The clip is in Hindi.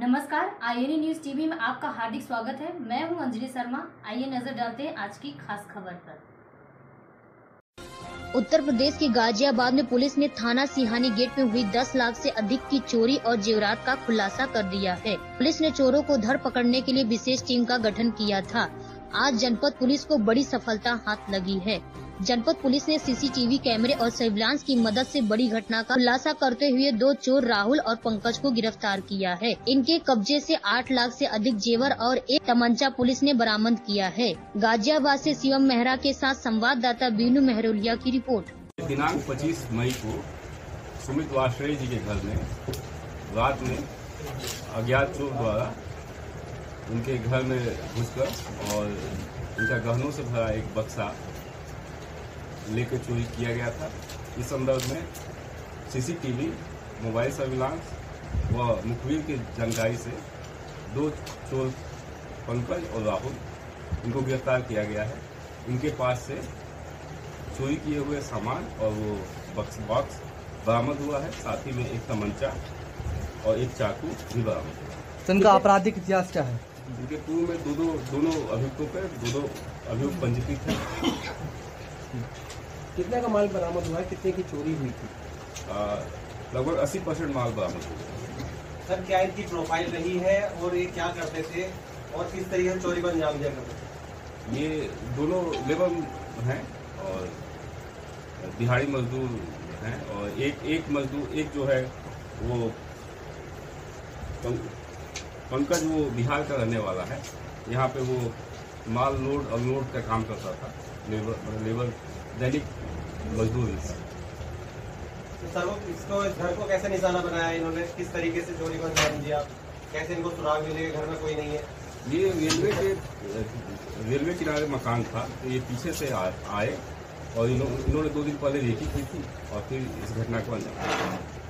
नमस्कार, INA न्यूज़ टीवी में आपका हार्दिक स्वागत है। मैं हूं अंजलि शर्मा। आइए नजर डालते हैं आज की खास खबर पर। उत्तर प्रदेश के गाजियाबाद में पुलिस ने थाना सिहानी गेट में हुई 10 लाख से अधिक की चोरी और जेवरात का खुलासा कर दिया है। पुलिस ने चोरों को धर पकड़ने के लिए विशेष टीम का गठन किया था। आज जनपद पुलिस को बड़ी सफलता हाथ लगी है। जनपद पुलिस ने CCTV कैमरे और सर्विलांस की मदद से बड़ी घटना का खुलासा करते हुए दो चोर राहुल और पंकज को गिरफ्तार किया है। इनके कब्जे से 8 लाख से अधिक जेवर और एक तमंचा पुलिस ने बरामद किया है। गाजियाबाद से शिवम मेहरा के साथ संवाददाता बीनू मेहरुलिया की रिपोर्ट। दिनांक 25 मई को सुमित वाशरे जी के घर में रात में अज्ञात चोर द्वारा उनके घर में घुसकर और उनका गहनों से भरा एक बक्सा लेकर चोरी किया गया था। इस संदर्भ में CCTV, मोबाइल सर्विलांस व मुखबिर की जानकारी से दो चोर पंकज और राहुल इनको गिरफ्तार किया गया है। इनके पास से चोरी किए हुए सामान और वो बॉक्स बरामद हुआ है। साथ ही में एक तमंचा और एक चाकू भी बरामद हुआ है। इनका आपराधिक इतिहास क्या है? इनके पूर्व में दोनों अभियुक्तों पर दो अभियुक्त पंजीकृत हैं। कितने का माल बरामद हुआ है? कितने की चोरी हुई थी? लगभग 80% माल बरामद हुआ। सर, क्या इनकी प्रोफाइल रही है और ये क्या करते थे और किस तरीके से चोरी को अंजाम दिया करते थे? ये दोनों लेबर हैं और दिहाड़ी मजदूर हैं और एक जो है वो पंकज वो बिहार का रहने वाला है। यहाँ पे वो माल लोड अनलोड का काम करता था। लेबर दैनिक मजदूर। सर, इसको घर को कैसे निशाना बनाया इन्होंने? किस तरीके से चोरी को अंजाम दिया? कैसे इनको सुराग मिले? घर में कोई नहीं है। ये रेलवे किनारे मकान था तो ये पीछे से आए और इन्होंने 2 दिन पहले रेकी की थी और फिर इस घटना को अंजाम दिया।